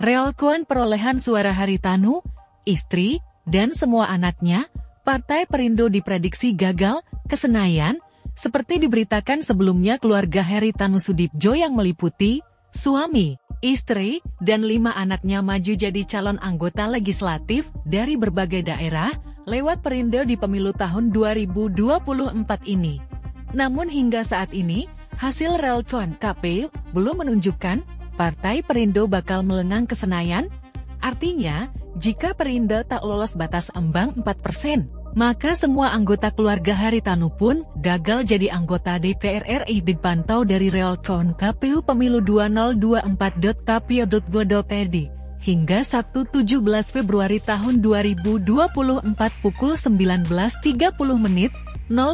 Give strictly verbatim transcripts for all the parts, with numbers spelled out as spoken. Realkuan perolehan suara Hary Tanu, istri, dan semua anaknya, Partai Perindo diprediksi gagal ke Senayan, seperti diberitakan sebelumnya keluarga Hary Tanoesoedibjo yang meliputi suami, istri, dan lima anaknya maju jadi calon anggota legislatif dari berbagai daerah lewat Perindo di pemilu tahun dua ribu dua puluh empat ini. Namun hingga saat ini, hasil realkuan K P U belum menunjukkan Partai Perindo bakal melengang ke Senayan. Artinya, jika Perindo tak lolos batas ambang empat persen, maka semua anggota keluarga Hary Tanu pun gagal jadi anggota D P R R I dipantau dari realkuan K P U Pemilu dua ribu dua puluh empat titik kpu titik go titik id hingga Sabtu tujuh belas Februari tahun dua ribu dua puluh empat pukul sembilan belas tiga puluh menit,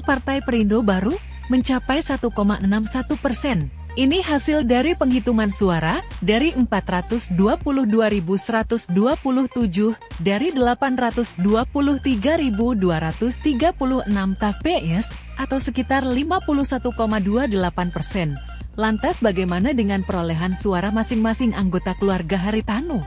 Partai Perindo baru mencapai satu koma enam satu persen. Ini hasil dari penghitungan suara dari empat ratus dua puluh dua ribu seratus dua puluh tujuh dari delapan ratus dua puluh tiga ribu dua ratus tiga puluh enam T P S atau sekitar lima puluh satu koma dua delapan persen. Lantas bagaimana dengan perolehan suara masing-masing anggota keluarga Hary Tanu?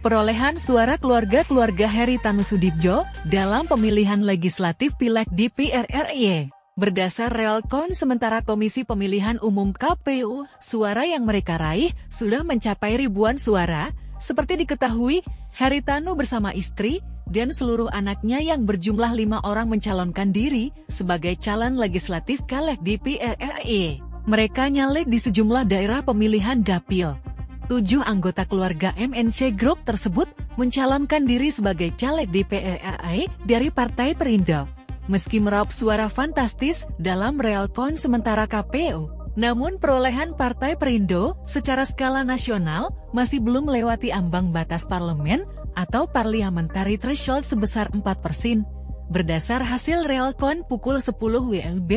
Perolehan suara keluarga-keluarga Hary Tanoesoedibjo dalam pemilihan legislatif Pileg D P R R I. Berdasar realkon sementara Komisi Pemilihan Umum K P U, suara yang mereka raih sudah mencapai ribuan suara. Seperti diketahui, Hary Tanu bersama istri dan seluruh anaknya yang berjumlah lima orang mencalonkan diri sebagai calon legislatif Pileg D P R R I. Mereka nyalek di sejumlah daerah pemilihan dapil. Tujuh anggota keluarga M N C Group tersebut mencalonkan diri sebagai Pileg D P R R I dari Partai Perindo. Meski meraup suara fantastis dalam realkon sementara K P U, namun perolehan Partai Perindo secara skala nasional masih belum melewati ambang batas parlemen atau parliamentary threshold sebesar empat persen. Berdasar hasil realkon pukul sepuluh W I B,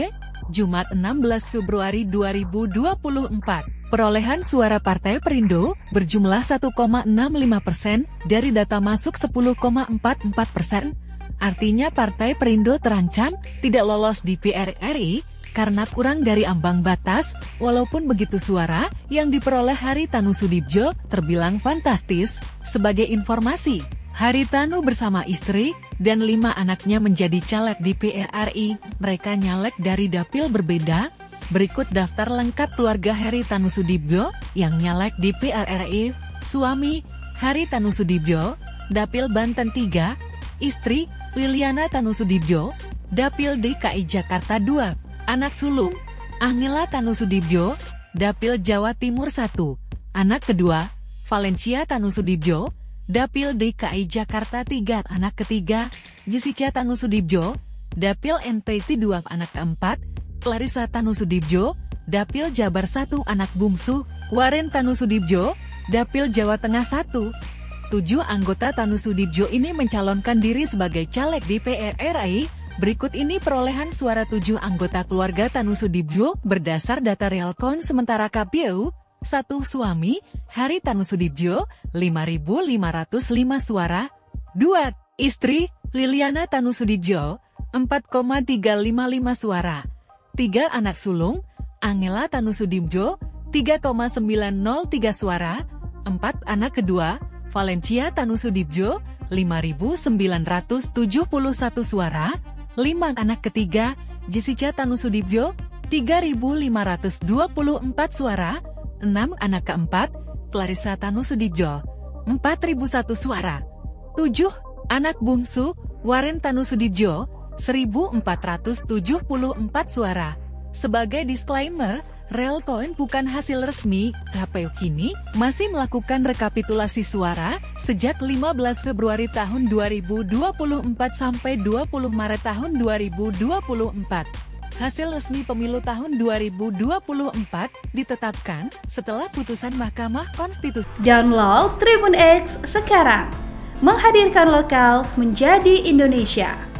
Jumat enam belas Februari dua ribu dua puluh empat, perolehan suara Partai Perindo berjumlah satu koma enam lima persen dari data masuk sepuluh koma empat empat persen. Artinya Partai Perindo terancam tidak lolos di D P R R I karena kurang dari ambang batas. Walaupun begitu suara yang diperoleh Hary Tanoesoedibjo terbilang fantastis. Sebagai informasi, Hary Tanu bersama istri dan lima anaknya menjadi caleg D P R R I. Mereka nyalek dari dapil berbeda. Berikut daftar lengkap keluarga Hary Tanoesoedibjo yang nyalek D P R R I. Suami, Hary Tanoesoedibjo, Dapil Banten tiga. Istri, Liliana Tanoesoedibjo, Dapil D K I Jakarta dua, anak sulung, Angela Tanoesoedibjo, Dapil Jawa Timur satu, anak kedua, Valencia Tanoesoedibjo, Dapil D K I Jakarta tiga, anak ketiga, Jessica Tanoesoedibjo, Dapil N T T dua, anak keempat, Clarissa Tanoesoedibjo, Dapil Jabar satu, anak bungsu, Warren Tanoesoedibjo, Dapil Jawa Tengah satu. Tujuh anggota Tanoesoedibjo ini mencalonkan diri sebagai caleg D P R R I. Berikut ini perolehan suara tujuh anggota keluarga Tanoesoedibjo berdasar data realkon sementara K P U. satu Suami, Hary Tanoesoedibjo, lima ribu lima ratus lima suara. dua Istri, Liliana Tanoesoedibjo, empat koma tiga lima lima suara. tiga Anak sulung, Angela Tanoesoedibjo, tiga koma sembilan nol tiga suara. empat Anak kedua, Valencia Tanoesoedibjo, lima ribu sembilan ratus tujuh puluh satu suara. lima Anak ketiga, Jessica Tanoesoedibjo, tiga ribu lima ratus dua puluh empat suara. enam Anak keempat, Clarissa Tanoesoedibjo, empat ribu satu suara. tujuh Anak bungsu, Warren Tanoesoedibjo, seribu empat ratus tujuh puluh empat suara. Sebagai disclaimer, realkon bukan hasil resmi. K P U kini masih melakukan rekapitulasi suara sejak lima belas Februari tahun dua ribu dua puluh empat sampai dua puluh Maret tahun dua ribu dua puluh empat. Hasil resmi pemilu tahun dua ribu dua puluh empat ditetapkan setelah putusan Mahkamah Konstitusi. Download Tribun X sekarang. Menghadirkan lokal menjadi Indonesia.